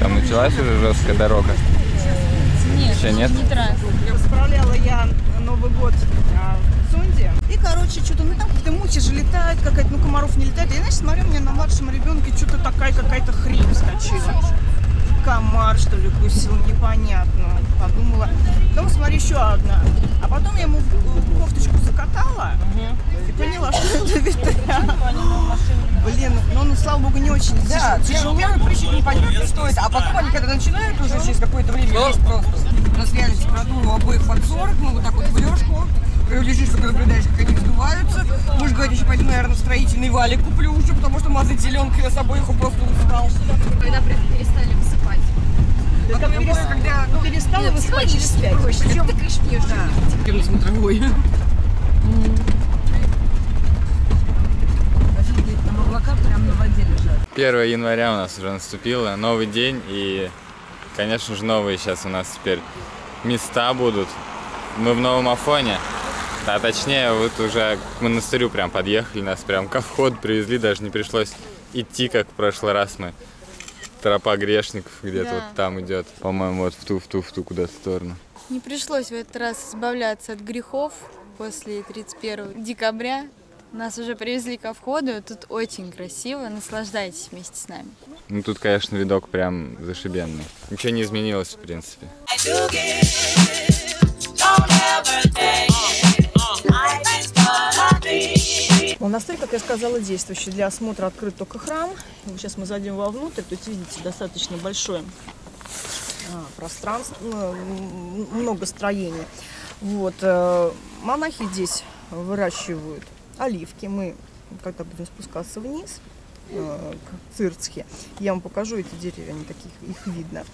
Там началась уже жесткая дорога? Нет, еще нет? Не Справляла я Новый год в Сунде. И, короче, что-то, ну там какие-то мухи же летают, какая-то, ну комаров не летает. Я, значит, смотрю, у меня на младшем ребенке что-то такая какая-то хрень вскочила. Комар, что ли, кусил, непонятно. Подумала. Потом, смотри, еще одна. А потом я ему кофточку закатала и поняла, что это ветряк. Блин, ну, слава богу, не очень тяжело. Первый прыщик непонятно, что это. А потом они, когда начинают уже через какое-то время, просто на реально температуру обоих под 40, ну, вот так вот в лёжку. Лежишь, пока наблюдаешь, как они вздуваются. Муж говорит, еще пойду, наверное, строительный валик куплю уже, потому что мазать зеленкой с обоих просто устал. Когда перестали высыпать. Когда перестала высыпать через 5. Причем ты крышь пьешь. Первый смотровой. Офигеть, там облака прям на воде лежат. 1 января у нас уже наступило, новый день. И, конечно же, новые сейчас у нас теперь места будут. Мы в Новом Афоне. А точнее, вот уже к монастырю прям подъехали, нас прям ко входу привезли, даже не пришлось идти, как в прошлый раз мы. Тропа грешников где-то вот там идет, по-моему, вот в ту куда-то сторону. Не пришлось в этот раз избавляться от грехов после 31 декабря. Нас уже привезли ко входу, тут очень красиво, наслаждайтесь вместе с нами. Ну тут, конечно, видок прям зашибенный. Ничего не изменилось, в принципе. Монастырь, как я сказала, действующий. Для осмотра открыт только храм. Сейчас мы зайдем вовнутрь. Тут, видите, достаточно большое пространство, много строений. Вот. Монахи здесь выращивают оливки. Мы когда будем спускаться вниз, к Цирцхе, я вам покажу эти деревья, они таких, их видно.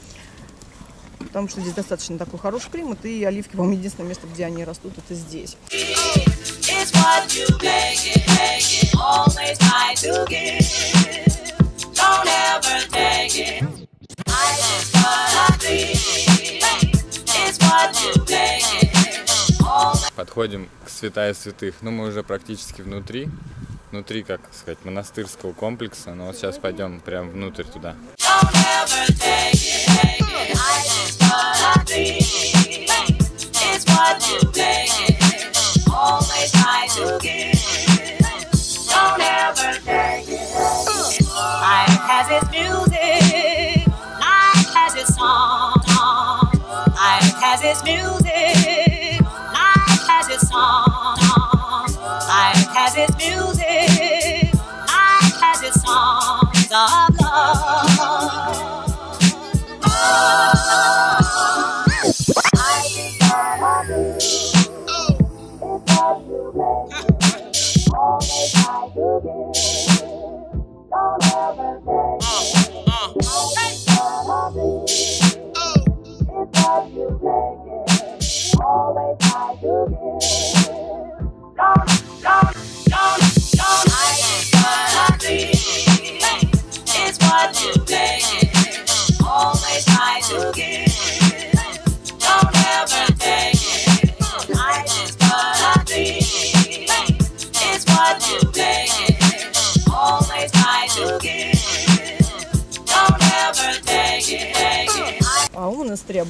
Потому что здесь достаточно такой хороший климат, и оливки, по-моему, единственное место, где они растут, это здесь. Подходим к святая святых. Ну, мы уже практически внутри, как сказать, монастырского комплекса. Но вот сейчас пойдем прям внутрь туда.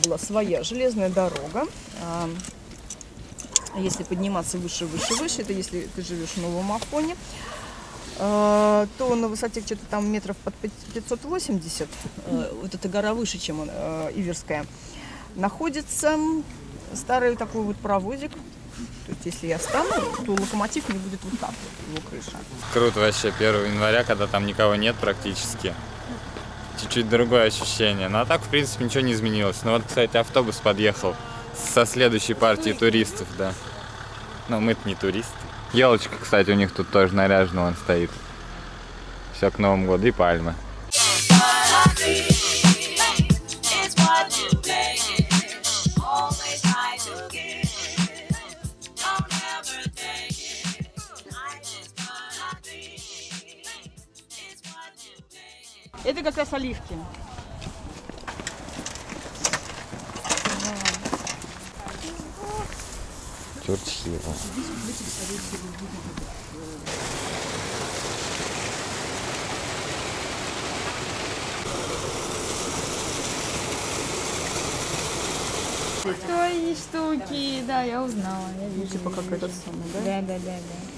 Была своя железная дорога. Если подниматься выше, это если ты живешь в Новом Афоне, то на высоте где-то там метров под 580, вот эта гора выше, чем Иверская, находится старый такой вот проводик. То есть если я встану, то локомотив не будет вот так вот, его крыша. Круто вообще 1 января, когда там никого нет практически. Чуть-чуть другое ощущение. Ну а так, в принципе, ничего не изменилось. Ну вот, кстати, автобус подъехал со следующей партией туристов, да. Но мы-то не туристы. Елочка, кстати, у них тут тоже наряжена, вон стоит. Все к Новому году и пальмы. Это как раз оливки. Цирцхе. Твои штуки, да, я узнала. Я вижу, типа как этот самый, да? Да, да, да, да.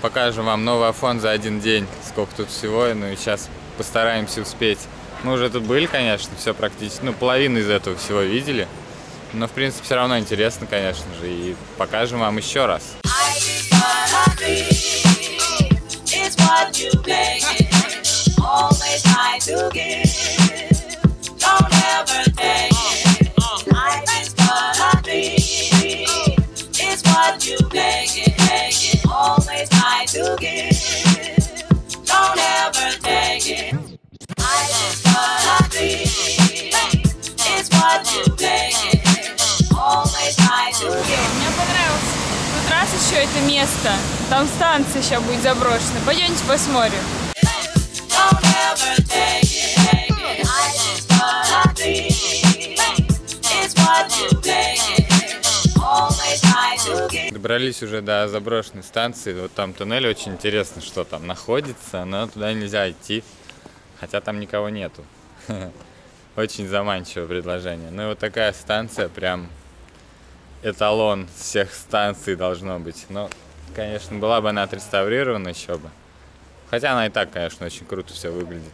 Покажем вам Новый Афон за один день, сколько тут всего, ну и сейчас постараемся успеть. Мы уже тут были, конечно, все практически, ну половину из этого всего видели, но в принципе все равно интересно, конечно же, и покажем вам еще раз. Еще это место, там станция сейчас будет заброшена. Пойдемте посмотрим. Добрались уже до заброшенной станции. Вот там туннель, очень интересно, что там находится, но туда нельзя идти, хотя там никого нету. Очень заманчивое предложение. Ну и вот такая станция, прям эталон всех станций должно быть. Но, конечно, была бы она отреставрирована еще бы. Хотя она и так, конечно, очень круто все выглядит.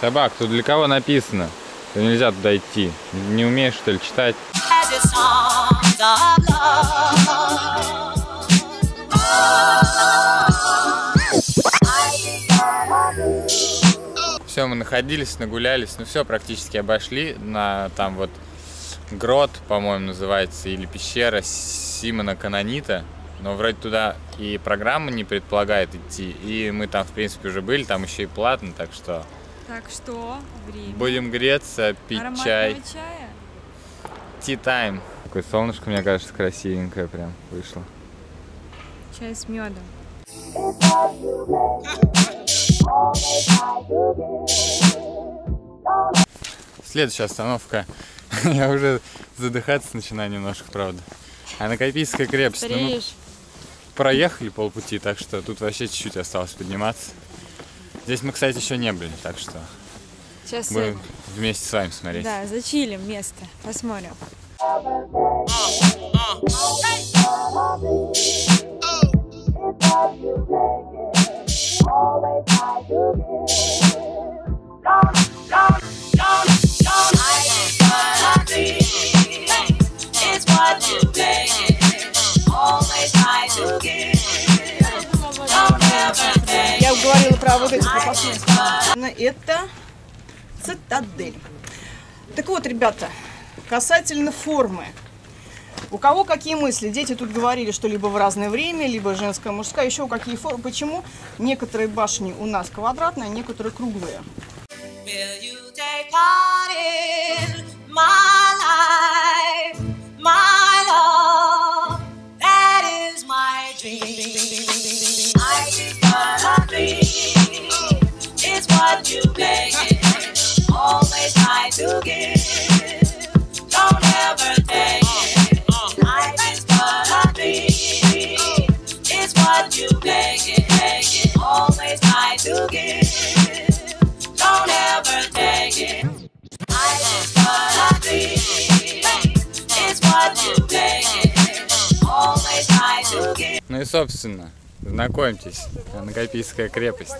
Собак, тут для кого написано? Нельзя туда идти. Не умеешь, что ли, читать? Все, мы находились, нагулялись. Ну все, практически обошли. На там вот грот, по-моему, называется, или пещера Симона-Канонита. Но вроде туда и программа не предполагает идти. И мы там, в принципе, уже были. Там еще и платно, так что... Так что, время. Будем греться, пить чай. Ароматного чая? Tea time. Такое солнышко, мне кажется, красивенькое прям вышло. Чай с медом. Следующая остановка. Я уже задыхаться начинаю немножко, правда. Анакопийская крепость. Ну, мы проехали полпути, так что тут вообще чуть-чуть осталось подниматься. Здесь мы, кстати, еще не были, так что сейчас будем вместе с вами смотреть. Да, зачилим место, посмотрим. Я говорила про вот эти запасные стороны. Это цитадель. Так вот, ребята, касательно формы. У кого какие мысли? Дети тут говорили, что либо в разное время, либо женская, мужская. Еще какие формы? Почему некоторые башни у нас квадратные, а некоторые круглые? Ну и собственно, знакомьтесь, Анакопийская крепость.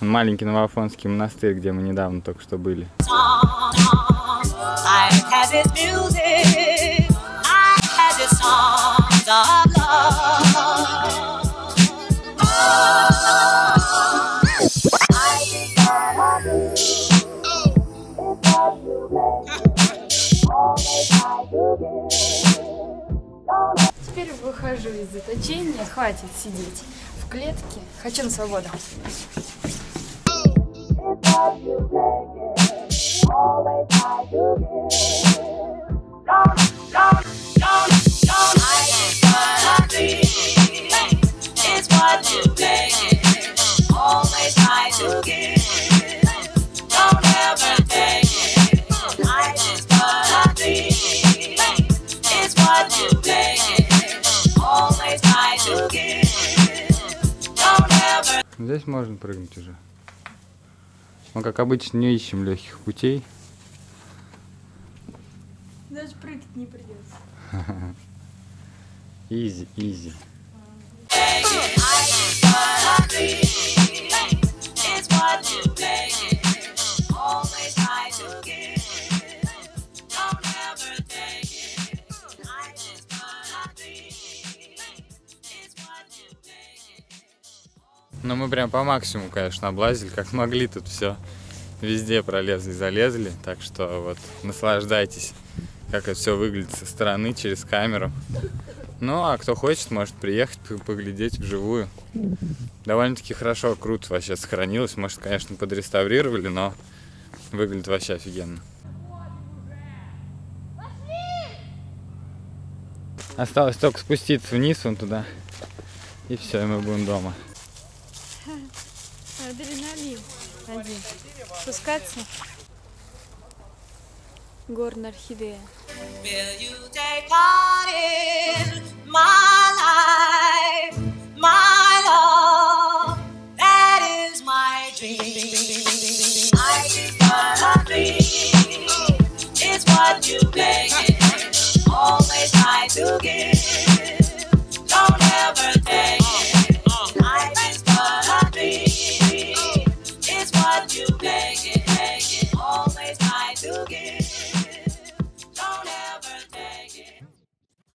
Маленький новоафонский монастырь, где мы недавно только что были. Теперь выхожу из заточения, хватит сидеть в клетке, хочу на свободу. Здесь можно прыгнуть уже. Мы, как обычно, не ищем легких путей. Даже прыгать не придется. Изи, изи. Но мы прям по максимуму, конечно, облазили, как могли, тут все везде пролезли, залезли, так что вот наслаждайтесь, как это все выглядит со стороны, через камеру. Ну, а кто хочет, может приехать, поглядеть вживую. Довольно-таки хорошо, круто вообще сохранилось, может, конечно, подреставрировали, но выглядит вообще офигенно. Осталось только спуститься вниз, вон туда, и все, и мы будем дома. Адреналин один. Спускаться. Горная орхидея.